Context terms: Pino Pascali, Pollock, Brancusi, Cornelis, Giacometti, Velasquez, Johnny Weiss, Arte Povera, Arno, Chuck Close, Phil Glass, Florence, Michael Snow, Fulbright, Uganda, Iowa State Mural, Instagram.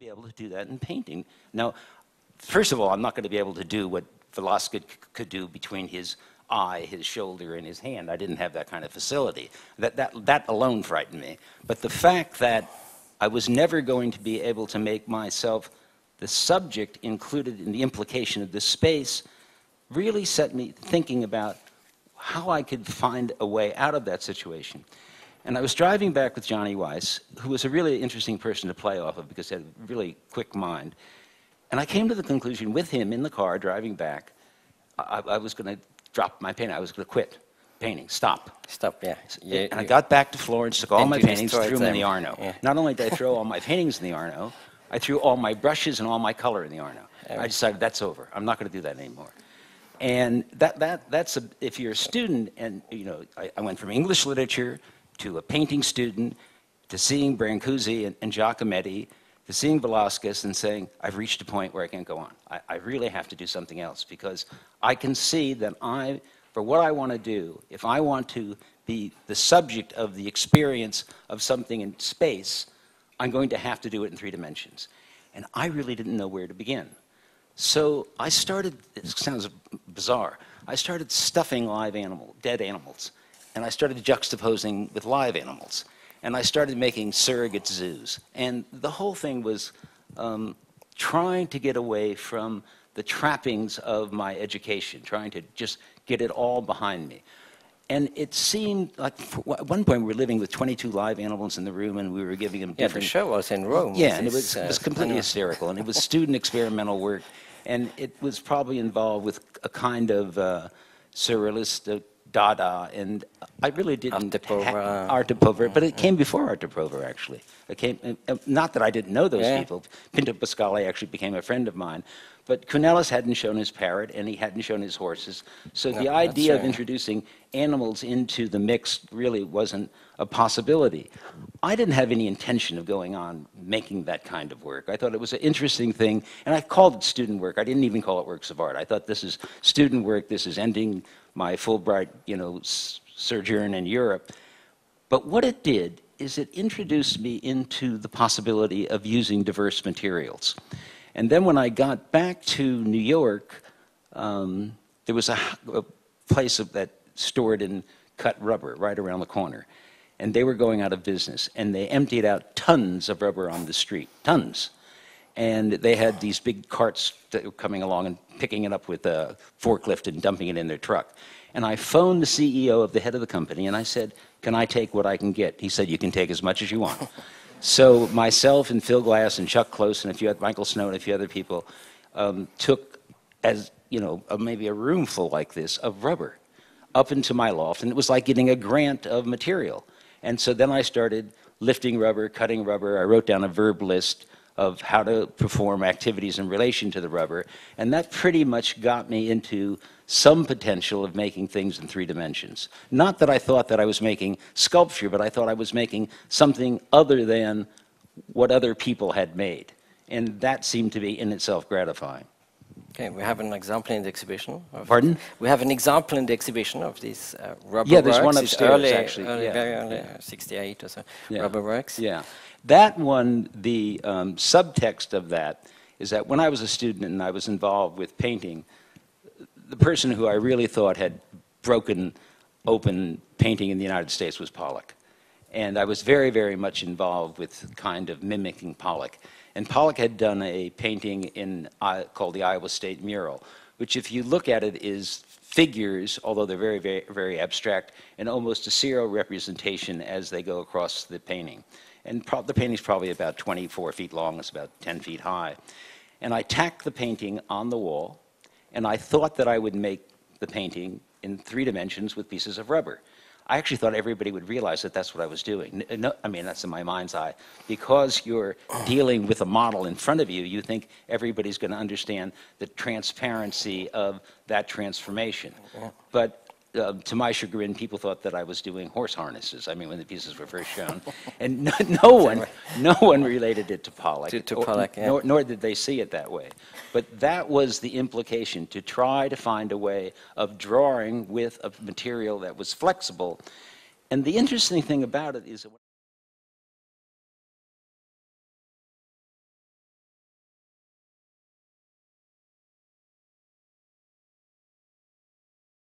be able to do that in painting. Now, first of all, I'm not going to be able to do what Velasquez could do between his eye, his shoulder, and his hand. I didn't have that kind of facility. That alone frightened me. But the fact that I was never going to be able to make myself the subject included in the implication of this space really set me thinking about how I could find a way out of that situation. And I was driving back with Johnny Weiss, who was a really interesting person to play off of because he had a really quick mind. And I came to the conclusion with him in the car driving back, I was going to drop my painting. I was going to quit painting, stop. Yeah. And I got back to Florence, took all my paintings, threw them in the Arno. Yeah. Not only did I throw all my paintings in the Arno, I threw all my brushes and all my color in the Arno. I decided that's over. I'm not going to do that anymore. And that's if you're a student, and you know, I went from English literature to a painting student to seeing Brancusi and Giacometti to seeing Velasquez and saying, I've reached a point where I can't go on. I really have to do something else because I can see that for what I want to do, if I want to be the subject of the experience of something in space, I'm going to have to do it in three dimensions. And I really didn't know where to begin. So I started, it sounds bizarre, I started stuffing dead animals. And I started juxtaposing with live animals. And I started making surrogate zoos. And the whole thing was trying to get away from the trappings of my education, trying to just get it all behind me. And it seemed like at one point we were living with 22 live animals in the room and we were giving them different... Yeah, the show was in Rome. Yeah, and it was completely hysterical. And it was student experimental work. And it was probably involved with a kind of surrealist... Dada, and I really didn't Arte Povera, but it came before Arte Povera, actually. It came, not that I didn't know those people. Pino Pascali actually became a friend of mine, but Cornelis hadn't shown his parrot, and he hadn't shown his horses, so the idea of introducing animals into the mix really wasn't a possibility. I didn't have any intention of going on making that kind of work. I thought it was an interesting thing, and I called it student work. I didn't even call it works of art. I thought this is student work, this is ending my Fulbright, you know, sojourn in Europe. But what it did is it introduced me into the possibility of using diverse materials. And then when I got back to New York, there was a place that stored and cut rubber right around the corner. And they were going out of business. And they emptied out tons of rubber on the street, tons. And they had these big carts that were coming along and picking it up with a forklift and dumping it in their truck. And I phoned the CEO of the head of the company and I said, can I take what I can get? He said, you can take as much as you want. So myself and Phil Glass and Chuck Close and Michael Snow and a few other people took, as you know, maybe a room full like this of rubber up into my loft. And it was like getting a grant of material. And so then I started lifting rubber, cutting rubber. I wrote down a verb list of how to perform activities in relation to the rubber. And that pretty much got me into some potential of making things in three dimensions. Not that I thought that I was making sculpture, but I thought I was making something other than what other people had made. And that seemed to be in itself gratifying. Okay, we have an example in the exhibition. Pardon? We have an example in the exhibition of these rubber works. Yeah, there's one upstairs, actually. Very early, 68 or so, rubber works. Yeah. That one, the subtext of that is that when I was a student and I was involved with painting, the person who I really thought had broken open painting in the United States was Pollock. And I was very, very much involved with kind of mimicking Pollock. And Pollock had done a painting called the Iowa State Mural, which if you look at it is figures, although they're very, very, very abstract, and almost a serial representation as they go across the painting. And the painting's probably about 24 feet long, it's about 10 feet high. And I tacked the painting on the wall, and I thought that I would make the painting in three dimensions with pieces of rubber. I actually thought everybody would realize that that's what I was doing. No, I mean, that's in my mind's eye. Because you're dealing with a model in front of you, you think everybody's going to understand the transparency of that transformation. But to my chagrin, people thought that I was doing horse harnesses. I mean, when the pieces were first shown, and no one related it to Pollock. Nor did they see it that way. But that was the implication: to try to find a way of drawing with a material that was flexible. And the interesting thing about it is that